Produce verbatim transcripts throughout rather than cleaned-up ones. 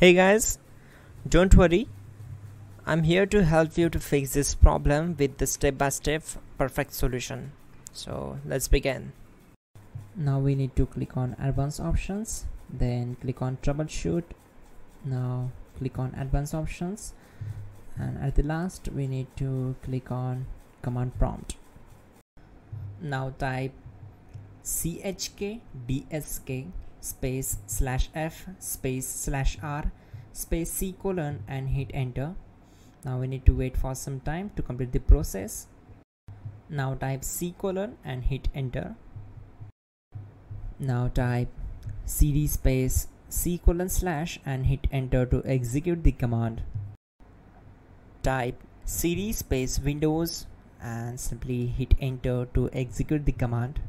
Hey guys, don't worry, I'm here to help you to fix this problem with the step-by-step perfect solution. So let's begin. Now we need to click on advanced options, then click on troubleshoot. Now click on advanced options, and at the last we need to click on command prompt. Now type chkdsk space slash f space slash r space c colon and hit enter. Now we need to wait for some time to complete the process. Now type c colon and hit enter. Now type cd space c colon slash and hit enter to execute the command. Type cd space windows and simply hit enter to execute the command.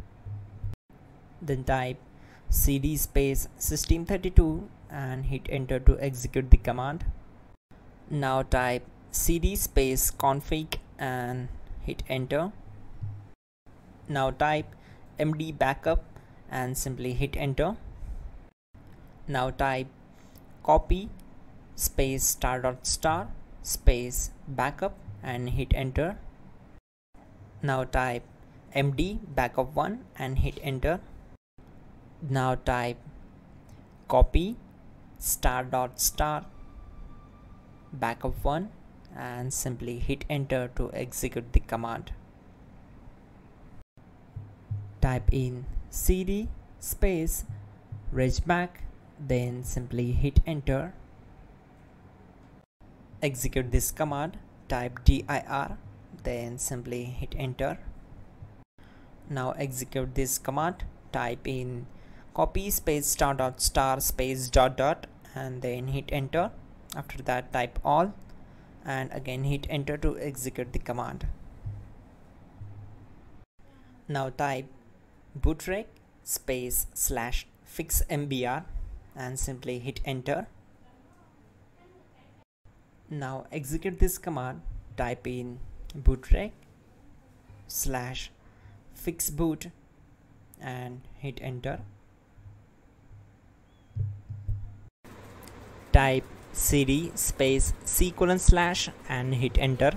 Then type cd space system thirty-two and hit enter to execute the command. Now type cd space config and hit enter. Now type md backup and simply hit enter. Now type copy space star dot star space backup and hit enter. Now type md backup one and hit enter. Now type copy star dot star backup one and simply hit enter to execute the command. Type in cd space regback, then simply hit enter. Execute this command. Type dir, then simply hit enter. Now execute this command. Type in copy space star dot star space dot dot and then hit enter. After that type all and again hit enter to execute the command. Now type bootrec space slash fixmbr and simply hit enter. Now execute this command. Type in bootrec slash fixboot and hit enter. Type cd space c colon slash and hit enter.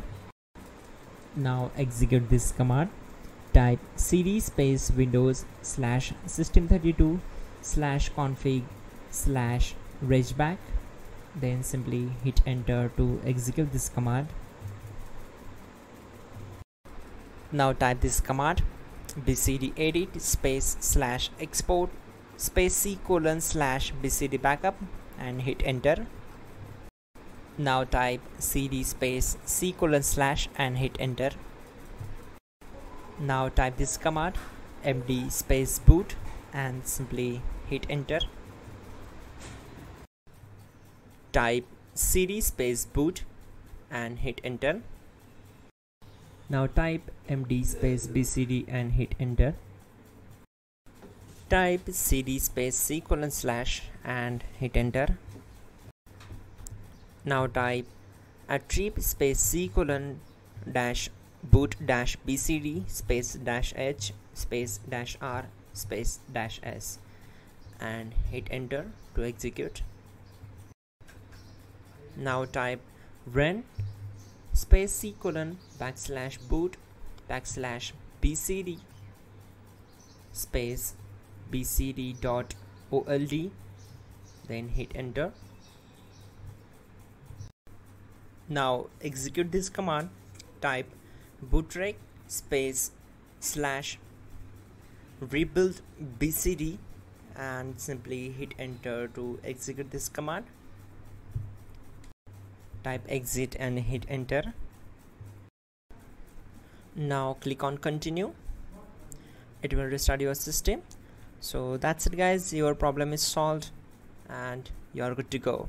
Now execute this command. Type cd space windows slash system thirty-two slash config slash regback, then simply hit enter to execute this command. Now type this command bcdedit space slash export space c colon slash bcd backup and hit enter. Now type cd space c colon slash and hit enter. Now type this command md space boot and simply hit enter. Type cd space boot and hit enter. Now type md space bcd and hit enter. Type cd space c colon slash and hit enter. Now type attrib space c colon dash boot dash bcd space dash h space dash r space dash s and hit enter to execute. Now type run space c colon backslash boot backslash bcd space bcd dot old, then hit enter. Now execute this command. Type bootrec space slash rebuild bcd and simply hit enter to execute this command. Type exit and hit enter. Now click on continue. It will restart your system. So that's it guys, your problem is solved and you are good to go.